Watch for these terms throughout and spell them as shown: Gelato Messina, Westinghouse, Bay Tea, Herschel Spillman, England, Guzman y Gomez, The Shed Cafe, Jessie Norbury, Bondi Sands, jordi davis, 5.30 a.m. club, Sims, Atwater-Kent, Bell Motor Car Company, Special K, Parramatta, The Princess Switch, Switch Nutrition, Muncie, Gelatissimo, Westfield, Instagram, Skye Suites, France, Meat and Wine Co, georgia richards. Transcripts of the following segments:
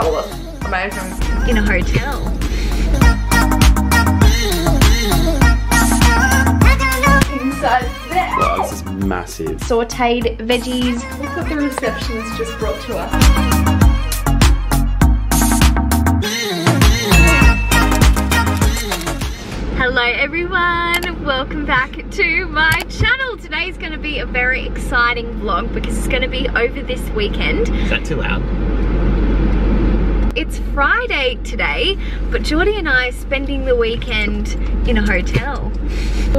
follow up. Imagine in a hotel. Inside there. Wow, this is massive. Sauteed veggies. Look what the receptionist just brought to us. Hello everyone, welcome back to my channel. Today's going to be a very exciting vlog because it's going to be over this weekend. Is that too loud? It's Friday today, but Geordie and I are spending the weekend in a hotel.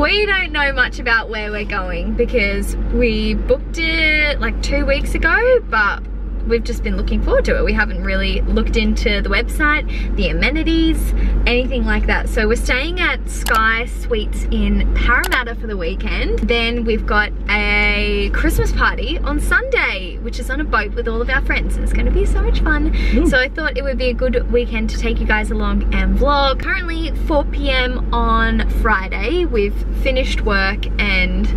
We don't know much about where we're going because we booked it like 2 weeks ago, but we've just been looking forward to it. We haven't really looked into the website, the amenities, anything like that. So we're staying at Skye Suites in Parramatta for the weekend. Then we've got a Christmas party on Sunday, which is on a boat with all of our friends. It's going to be so much fun. So I thought it would be a good weekend to take you guys along and vlog. Currently 4 p.m. on Friday. We've finished work and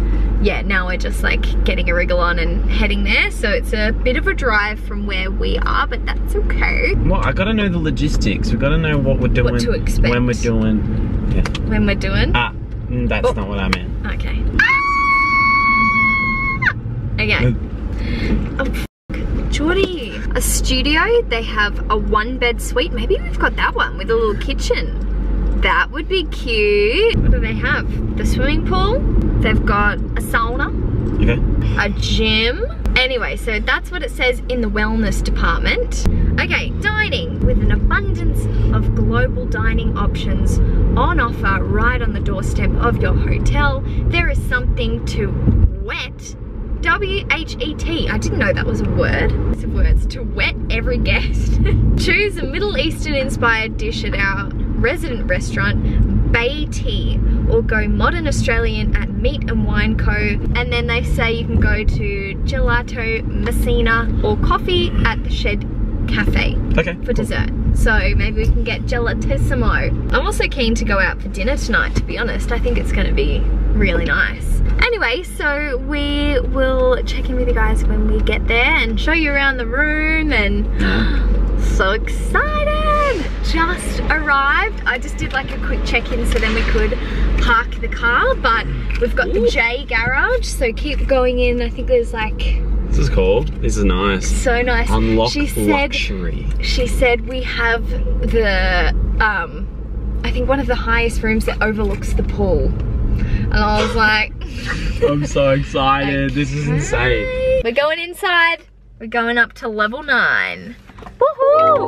yeah, now we're just like getting a wriggle on and heading there. So it's a bit of a drive from where we are, but that's okay. Well, I gotta know the logistics. We gotta know what we're doing. What to expect. When we're doing. Yeah. When we're doing. Ah, that's not what I meant. Okay. Ah! Okay. Oh, f Geordie. A studio, they have a one-bed suite. Maybe we've got that one with a little kitchen. That would be cute. What do they have? The swimming pool. They've got a sauna. Okay. A gym. Anyway, so that's what it says in the wellness department. Okay, dining. With an abundance of global dining options on offer right on the doorstep of your hotel, there is something to whet. W-H-E-T. I didn't know that was a word. It's a word to whet every guest. Choose a Middle Eastern inspired dish at our resident restaurant, Bay Tea, or go modern Australian at Meat and Wine Co. And then they say you can go to Gelato Messina or coffee at The Shed Cafe for dessert. So maybe we can get Gelatissimo. I'm also keen to go out for dinner tonight, to be honest. I think it's going to be really nice. Anyway, so we will check in with you guys when we get there and show you around the room and so excited! Just arrived. I just did like a quick check-in so then we could park the car, but we've got the J garage, so keep going in. I think there's like... This is cool. This is nice. So nice. Unlock luxury. She said we have the, I think one of the highest rooms that overlooks the pool. And I was like... I'm so excited. Okay. This is insane. We're going inside. We're going up to level 9. Woohoo!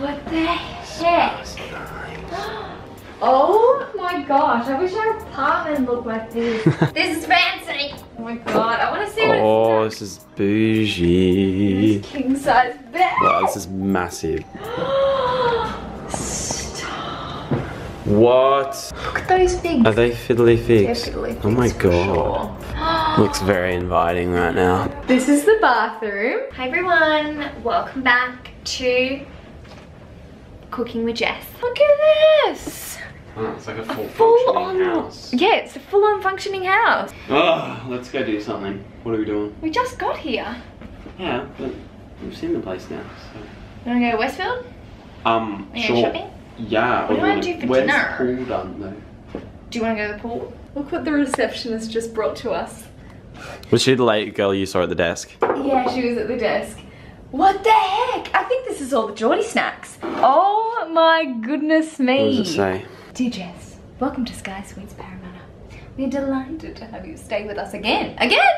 What the heck? Oh my gosh, I wish our apartment looked like this. This is fancy. Oh my god, I want to see what it's like. This is bougie. This king size bed. Wow, this is massive. Stop. What? Look at those things. Are they fiddly figs? They're fiddly figs. Oh my god. Sure. Looks very inviting right now. This is the bathroom. Hi everyone, welcome back to Cooking with Jess. Look at this! Oh, it's like a full-on house. Yeah, it's a full-on functioning house. Oh, let's go do something. What are we doing? We just got here. Yeah, but we've seen the place now. So. You want to go to Westfield? Sure. Shopping? Yeah. What do you want to do for dinner? Where's the pool done though? Do you want to go to the pool? Look what the receptionist just brought to us. Was she the late girl you saw at the desk? Yeah, she was at the desk. What the heck? I think this is all the Geordie snacks. Oh my goodness me. What does it say? Dear Jess, welcome to Skye Suites Parramatta. We're delighted to have you stay with us again. Again?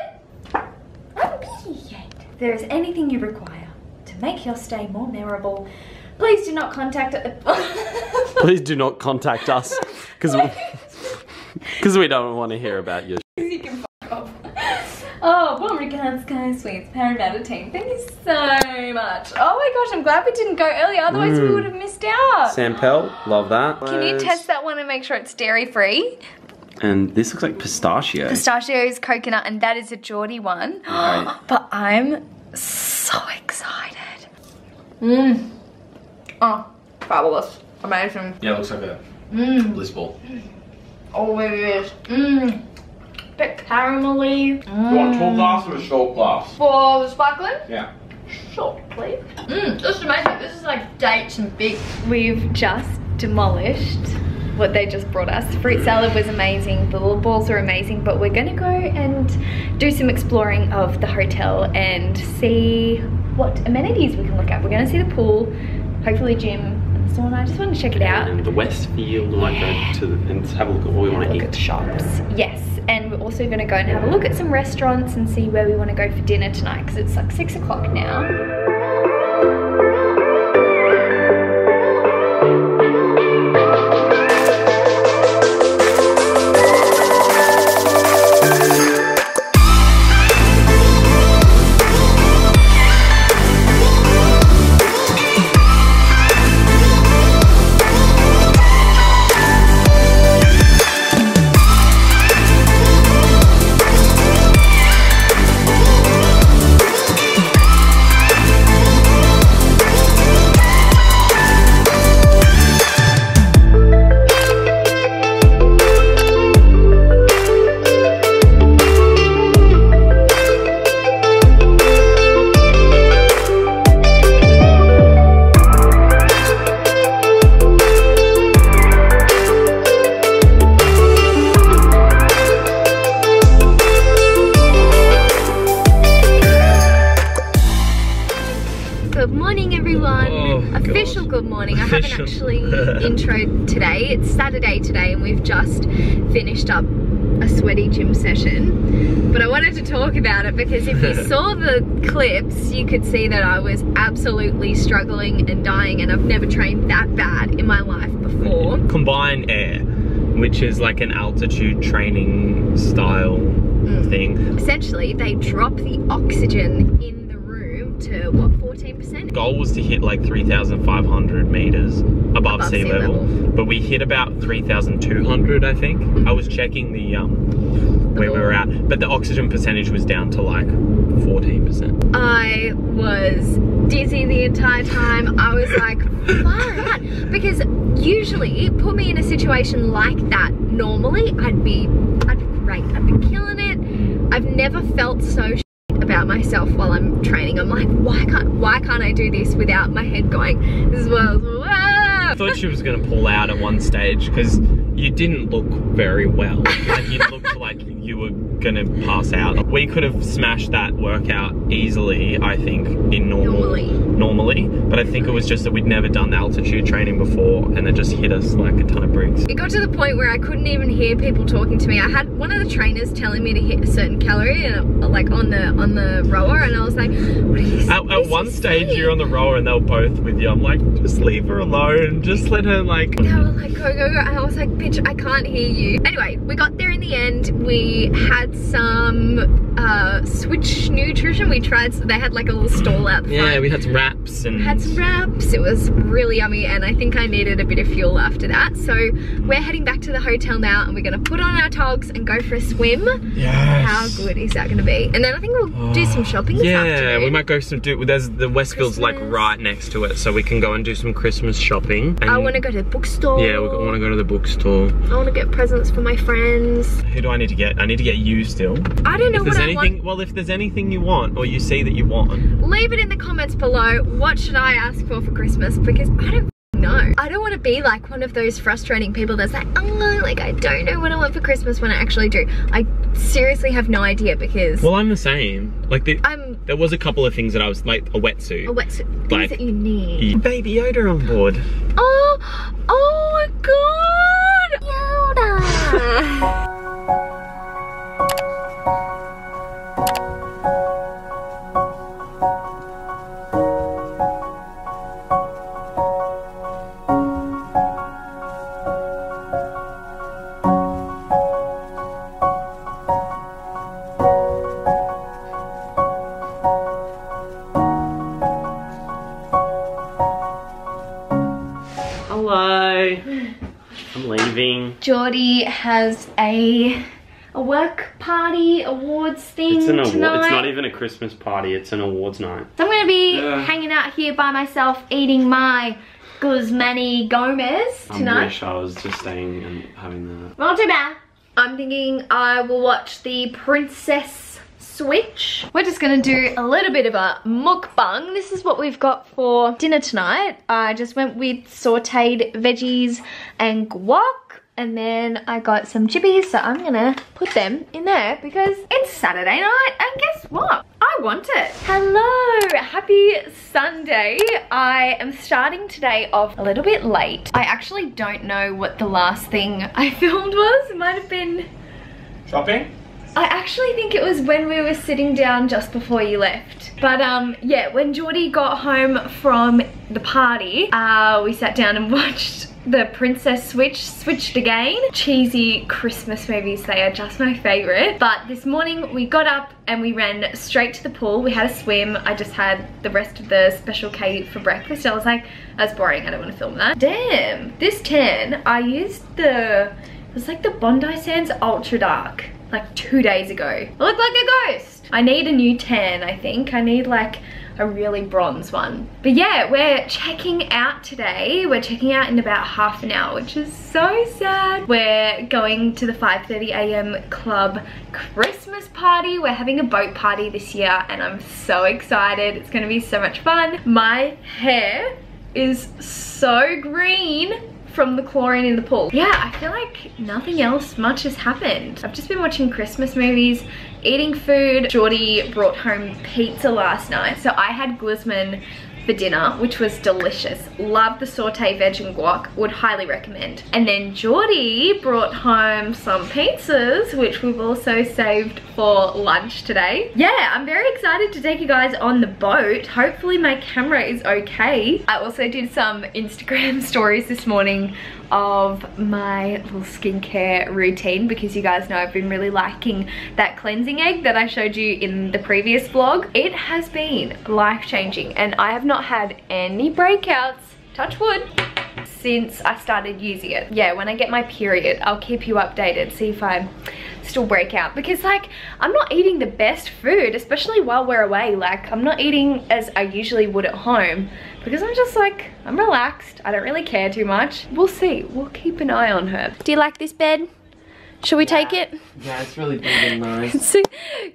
I'm busy yet. If there is anything you require to make your stay more memorable, please do not contact us. Please do not contact us. Because we don't want to hear about your shit. Oh, well, regards, Skye Suites Parramatta team. Thank you so much. Oh my gosh, I'm glad we didn't go earlier. Otherwise, we would have missed out. Sampel, love that. Can you test that one and make sure it's dairy-free? And this looks like pistachio. Pistachios, coconut, and that is a Geordie one. Right. But I'm so excited. Mmm. Oh, fabulous. Amazing. Yeah, it looks like a bliss ball. Oh, it is. Mmm. bit caramelly. Mm. You want tall glass or a short glass? For the sparkling? Yeah. Short, please. Mmm, this is amazing. This is like dates and big. We've just demolished what they just brought us. Fruit salad was amazing, the little balls are amazing, but we're gonna go and do some exploring of the hotel and see what amenities we can look at. We're gonna see the pool, hopefully gym, and I just want to check it out. And the Westfield, we might go to and have a look at what we want to eat. At the shops, yes. And we're also going to go and have a look at some restaurants and see where we want to go for dinner tonight, because it's like 6 o'clock now. Intro today. It's Saturday today and we've just finished up a sweaty gym session, but I wanted to talk about it because if you saw the clips you could see that I was absolutely struggling and dying, and I've never trained that bad in my life before. Combined air, which is like an altitude training style thing. Essentially they drop the oxygen in the room to what, 14%? The goal was to hit like 3,500 meters above sea level, but we hit about 3,200, I think. I was checking the where we were at, but the oxygen percentage was down to like 14%. I was dizzy the entire time. I was like, far out, because usually put me in a situation like that normally, I'd be great. I'd be killing it. I've never felt so about myself while I'm training. I'm like, why can't I do this without my head going? This is what I was. Whoa. I thought she was going to pull out at one stage because you didn't look very well. Like, you looked like you were going to pass out. We could have smashed that workout easily, I think, in normally. But I think it was just that we'd never done the altitude training before and it just hit us like a ton of bricks. It got to the point where I couldn't even hear people talking to me. I had one of the trainers telling me to hit a certain calorie and like on the rower, and I was like, what are you saying? At one stage you're on the rower and they were both with you. I'm like, just leave her alone. Just let her like... They were like, go, go, go. I was like, bitch, I can't hear you. Anyway, we got there in the end. We had some Switch Nutrition. We tried, so they had like a little stall out the front. Yeah, we had some wraps and... Had some wraps. It was really yummy and I think I needed a bit of fuel after that. So we're heading back to the hotel now and we're going to put on our togs and go for a swim. Yes. How good is that going to be? And then I think we'll do some shopping this afternoon. Yeah, we might go there's the Westfield's like right next to it, so we can go and do some Christmas shopping. And I want to go to the bookstore. Yeah, I want to go to the bookstore. I want to get presents for my friends. Who do I need to get? I need to get you still. I don't know what I want. Well, if there's anything you want or you see that you want, leave it in the comments below. What should I ask for Christmas? Because I don't know. I don't want to be like one of those frustrating people that's like, oh, like I don't know what I want for Christmas when I actually do. I seriously have no idea because... Well, I'm the same. Like there was a couple of things that I was like, a wetsuit. A wetsuit. Things like, that you need. Baby Yoda on board. Oh, oh my God. Yoda. Jordy has a work party awards thing tonight. It's not even a Christmas party, it's an awards night. So I'm gonna be hanging out here by myself eating my Guzman y Gomez tonight. I wish I was just staying and having that. Well, too bad. I'm thinking I will watch The Princess Switch. We're just gonna do a little bit of a mukbang. This is what we've got for dinner tonight. I just went with sauteed veggies and guac, and then I got some chippies, so I'm gonna put them in there because it's Saturday night and guess what? I want it. Hello, happy Sunday. I am starting today off a little bit late. I actually don't know what the last thing I filmed was. It might have been shopping. I actually think it was when we were sitting down just before you left. But yeah, when Geordie got home from the party, we sat down and watched The Princess Switched again. Cheesy Christmas movies, they are just my favorite. But this morning we got up and we ran straight to the pool. We had a swim. I just had the rest of the Special K for breakfast. I was like, that's boring, I don't want to film that. Damn, this tan, I used the, it was like the Bondi Sands Ultra Dark like 2 days ago. I look like a ghost. I need a new tan, I think. I need like a really bronze one. But yeah, we're checking out today. We're checking out in about half an hour, which is so sad. We're going to the 5:30 a.m. club Christmas party. We're having a boat party this year and I'm so excited. It's gonna be so much fun. My hair is so green from the chlorine in the pool. Yeah, I feel like nothing else much has happened. I've just been watching Christmas movies, eating food. Geordie brought home pizza last night, so I had Guzman for dinner, which was delicious. Love the sauteed veg and guac, would highly recommend. And then Geordie brought home some pizzas, which we've also saved for lunch today. Yeah, I'm very excited to take you guys on the boat. Hopefully my camera is okay. I also did some Instagram stories this morning of my little skincare routine because you guys know I've been really liking that cleansing egg that I showed you in the previous vlog. It has been life-changing and I have not had any breakouts, touch wood, since I started using it. Yeah, when I get my period, I'll keep you updated, see if I still break out, because like I'm not eating the best food, especially while we're away. Like I'm not eating as I usually would at home because I'm just like, I'm relaxed, I don't really care too much. We'll see, we'll keep an eye on her. Do you like this bed? Should we take it? Yeah, it's really big and nice. It's a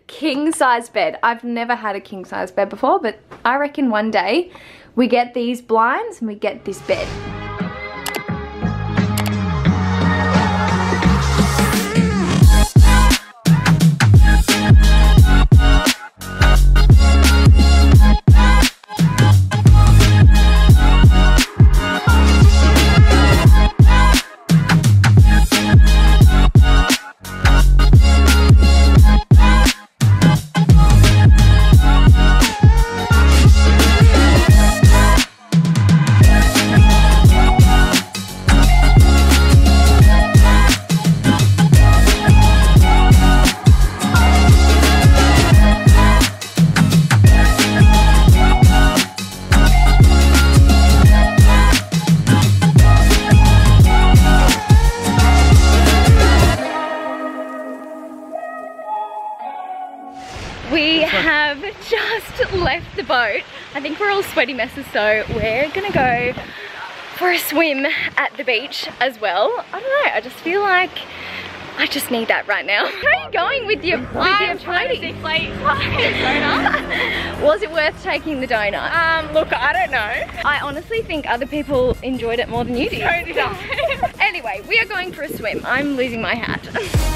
king size bed. I've never had a king size bed before, but I reckon one day we get these blinds and we get this bed. Boat. I think we're all sweaty messes, so we're gonna go for a swim at the beach as well. I don't know, I just feel like I just need that right now. How are you going with your floaty? Was it worth taking the donut? Look, I don't know. I honestly think other people enjoyed it more than you did. So did I. Anyway, we are going for a swim. I'm losing my hat.